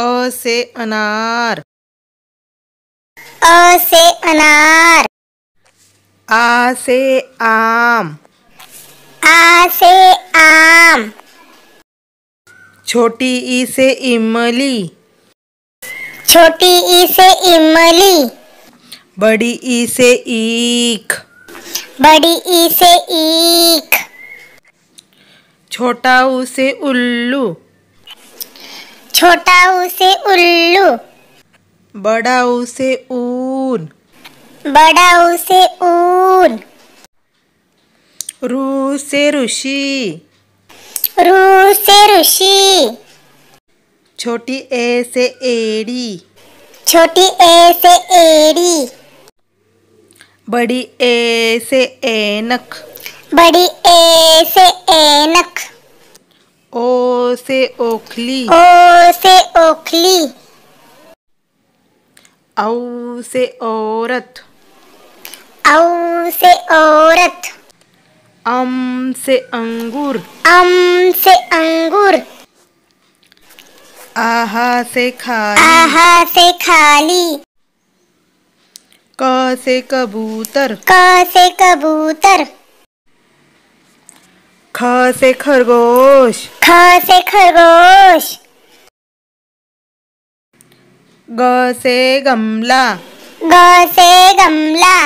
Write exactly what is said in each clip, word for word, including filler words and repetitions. अ से अनार, अ से अनार। आ से आम, आ से आम। छोटी ई से इमली, छोटी ई से इमली। बड़ी ई से ईख, बड़ी ई से ईख। छोटा ऊ से उल्लू, छोटा ऊ से उल्लू। बड़ा ऊ से ऊन, बड़ा ऊ से ऊन। रू से ऋषि, रू से ऋषि। छोटी ए से एड़ी, छोटी ए से एड़ी। बड़ी ए से ऐनक, बड़ी ए से ऐनक। ओ से ओखली, ओ से ओखली। औ से औरत, औ से औरत। अम से अंगूर, अम से अंगूर। आहा से खाली, आहा से खाली। क से कबूतर, क से कबूतर। ख से खरगोश, ख से खरगोश। ग से गमला, ग से गमला।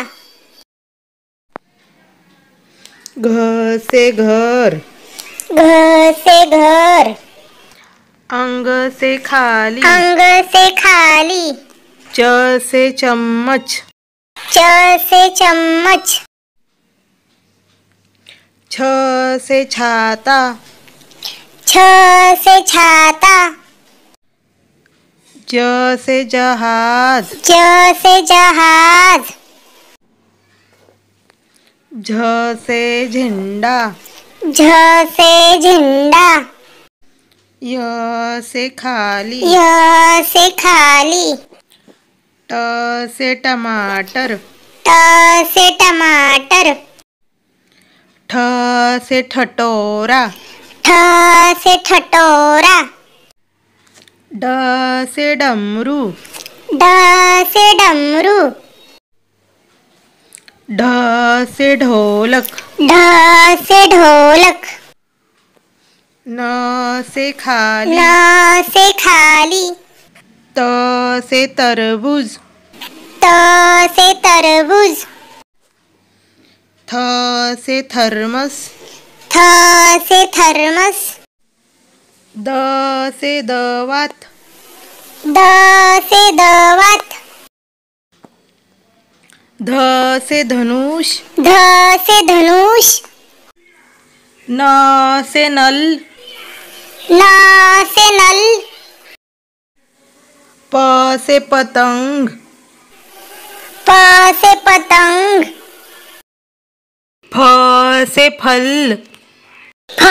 घ से घर, घ से घर। अंग से खाली, अंग से खाली। च से चम्मच, च से चम्मच। छ से छाता, छ से छाता। ज से जहाज, ज से जहाज। झ से झंडा, झ से झंडा। य से खाली, य से खाली। ट से टमाटर, ट से टमाटर। ठ से ठटोरा, ठ से ठटोरा। ड से डमरू, ड से डमरू। ढ से ढोलक, ढ से ढोलक। न से खाली, न से खाली। त से तरबूज, त से तरबूज। थ से थर्मस, थ से थर्मस। द से दवात, द से दवात। ध से धनुष, ध से धनुष। न से नल, न से नल। प से पतंग, प से पतंग। फ से फल, फ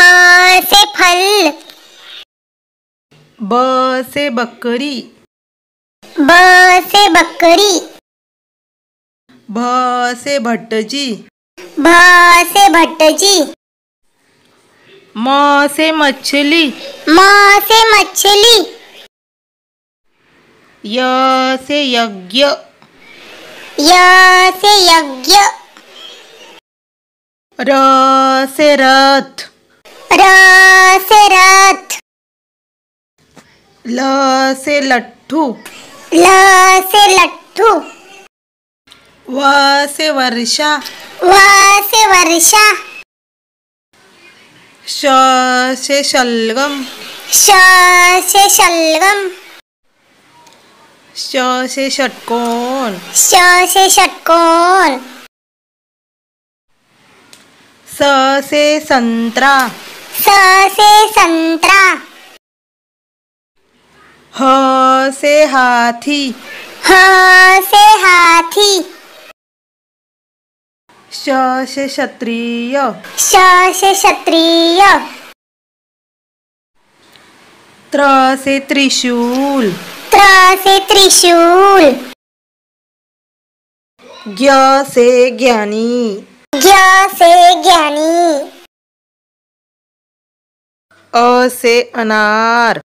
से फल। ब से बकरी, ब से बकरी। भ से भटजी, भ से भटजी। म से मछली, म से मछली। य से यज्ञ, य से यज्ञ। र से रथ, र से रथ। ल से लट्ठू, ल से लट्ठू। व से वर्षा, व से वर्षा। श से शलगम, श से शलगम। श से षटकोण, श से षटकोण। स से संतरा, स से संतरा। ह से हाथी, ह से हाथी। श से क्षत्रिय, श से क्षत्रिय। त्र से त्रिशूल, त्र से त्रिशूल। ज्ञ से ज्ञानी, ज्ञ से ज्ञानी। अ से अनार,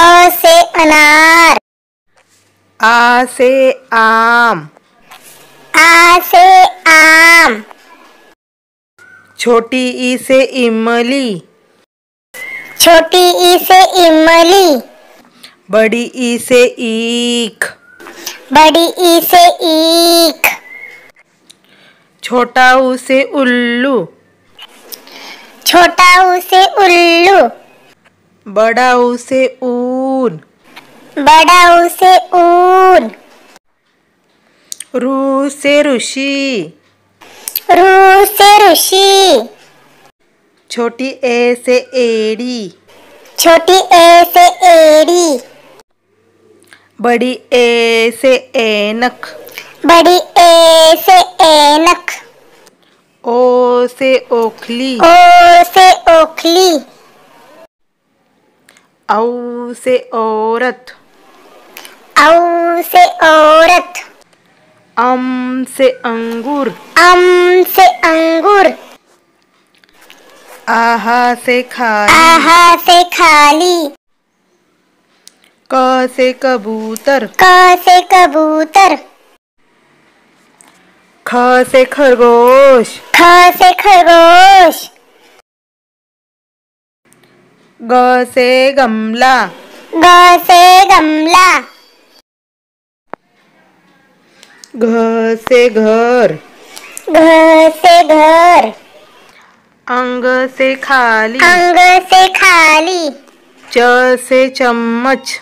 अ से अनार, आ से आम, आ से आम। छोटी ई से इमली, छोटी ई से इमली। बड़ी ई से ईख, बड़ी ई से ईख। छोटा ऊ से उल्लू, छोटा ऊ से उल्लू। बड़ा ऊ से ऊन, बड़ा ऊ से ऊन। रू से ऋषि, रू से ऋषि। छोटी ए से एड़ी, छोटी ए से एड़ी। बड़ी ए से ऐनक, बड़ी ए से ऐनक। ओ से ओखली, ओ से ओखली। औ से औरत, औ से औरत। अम से अंगूर, अम से अंगूर। आहा से खाली, आहा से खाली। क से कबूतर, क से कबूतर। ख से खरगोश, ख से खरगोश। ग से गमला, ग से गमला। घ से घर, घ से घर। अंग से खाली, अंग से खाली। च से चम्मच,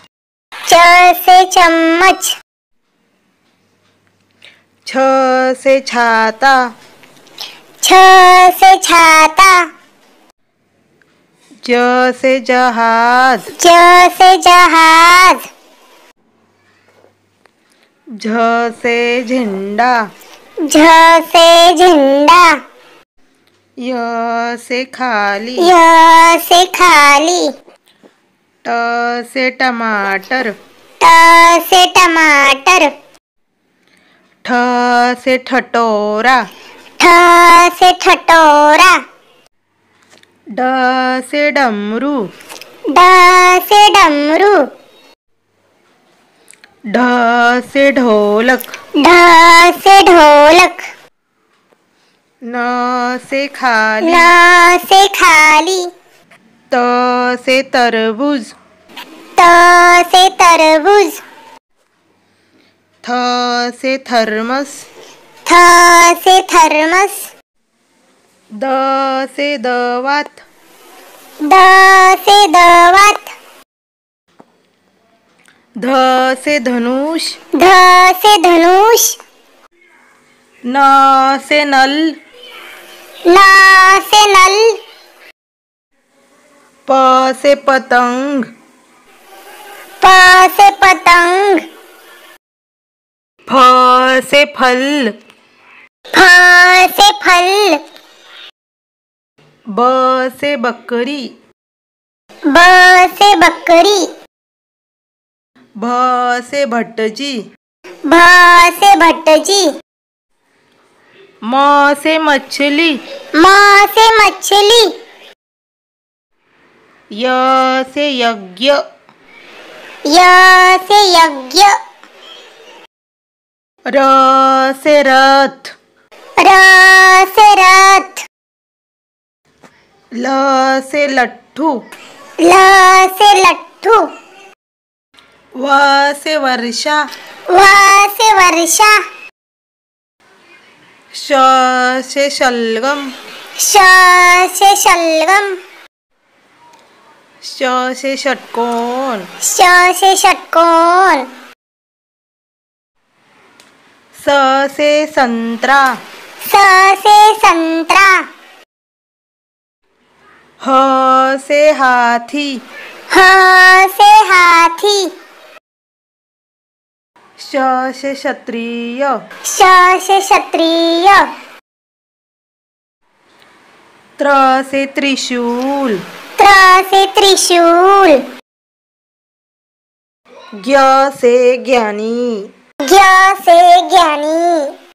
च से चम्मच। छ से छाता, छ से छाता। ज से जहाज, ज से जहाज। झ से झंडा, झ से झंडा। य से खाली, य से खाली। ट से टमाटर, ट से टमाटर। ठ से ठटोरा, ठ से ठटोरा। ड से डमरू, ड से डमरू। ढ से ढोलक, ढ से ढोलक। न से खाली, न से खाली। त से तरबूज, त से तरबूज। थ से थर्मस, थ से थर्मस। द से दवात, द से दवात। ध से धनुष, ध से धनुष। न से नल, न से नल। प से पतंग, प से पतंग। फ से फल, फ से फल। ब से बकरी, ब से बकरी। भ से भटजी, भ से भटजी। म से मछली, म से मछली। य से यज्ञ, य से यज्ञ। र से रथ, र से रथ। ल से लट्ठू, ल से लट्ठू। व से वर्षा, व से वर्षा। श से शलगम, श से शलगम। श से षटकोण, श से षटकोण। स से संतरा, स से संतरा। ह से हाथी, ह से हाथी। श से क्षत्रिय, श से क्षत्रिय। त्र से त्रिशूल, त्र से त्रिशूल। ज्ञ से ज्ञानी, ज्ञ से ज्ञानी।